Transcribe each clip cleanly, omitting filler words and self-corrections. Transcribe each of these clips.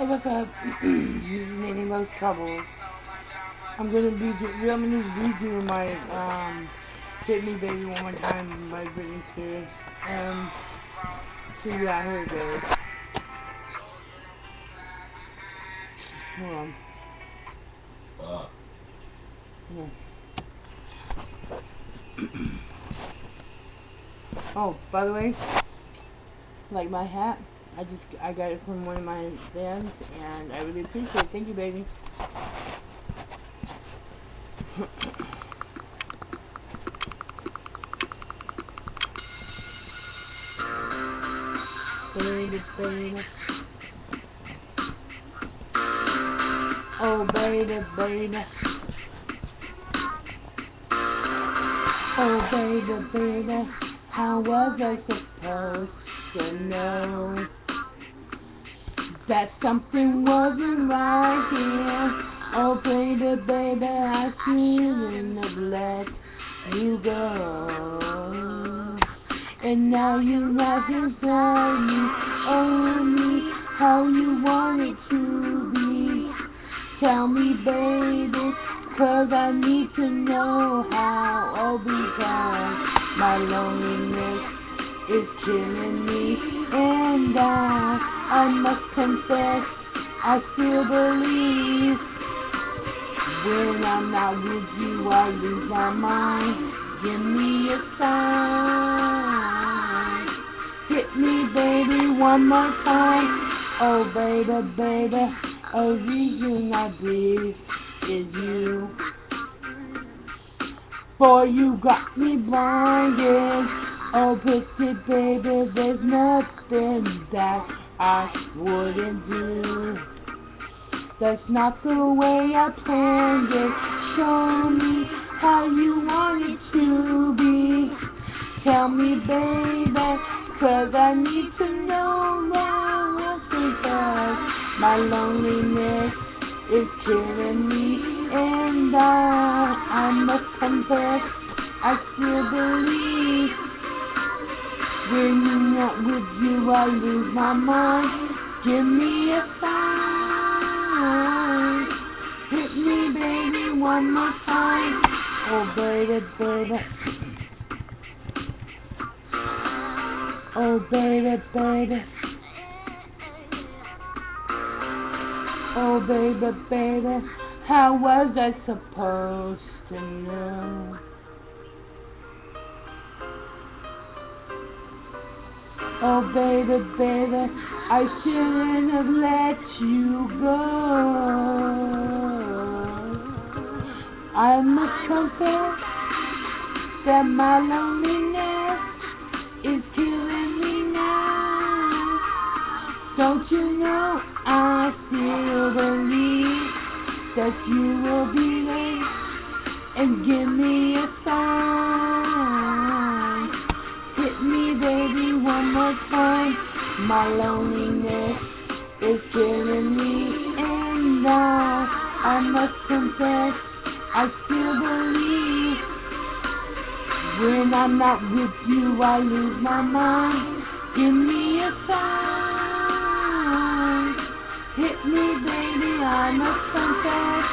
Hey, what's up? Using those troubles. I'm gonna be redoing my Britney baby one more time, my Britney Spears. So yeah, here it goes. Hold on. Oh, by the way, like my hat, I got it from one of my fans, and I really appreciate it. Thank you, baby. Baby, baby. Oh, baby, baby. Oh, baby, baby. How was I supposed to know that something wasn't right here? Oh, baby, baby, I shouldn't have let you go. And now you're right here telling me only how you want it to be. Tell me, baby, 'cause I need to know how. Oh, because my loneliness is killing me. And I must confess, I still believe. When I'm not with you, I lose my mind. Give me a sign. Hit me, baby, one more time. Oh, baby, baby, a reason I breathe is you. Boy, you got me blinded. Oh, pretty baby, there's nothing that I wouldn't do. That's not the way I planned it. Show me how you want it to be. Tell me, baby, 'cause I need to know now. Because my loneliness is killing me. And I must confess, I still believe. When I'm not with you, I lose my mind. Give me a sign. Hit me, baby, one more time. Oh, baby, baby. Oh, baby, baby. Oh, baby, baby. How was I supposed to know? Oh, baby, baby, I shouldn't have let you go. I must confess that my loneliness is killing me now. Don't you know I still believe that you will be there and give me a sign. Hit me, baby, one more time. My loneliness is killing me, and I must confess, I still believe. When I'm not with you, I lose my mind. Give me a sign. Hit me, baby, I must confess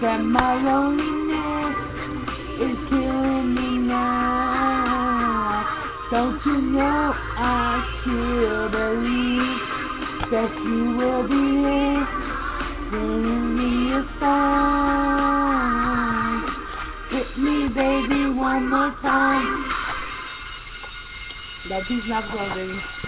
that my loneliness is killing me now. Don't you know I still believe that you will be there? Bring me a sign. Hit me, baby, one more time. That is not going, baby.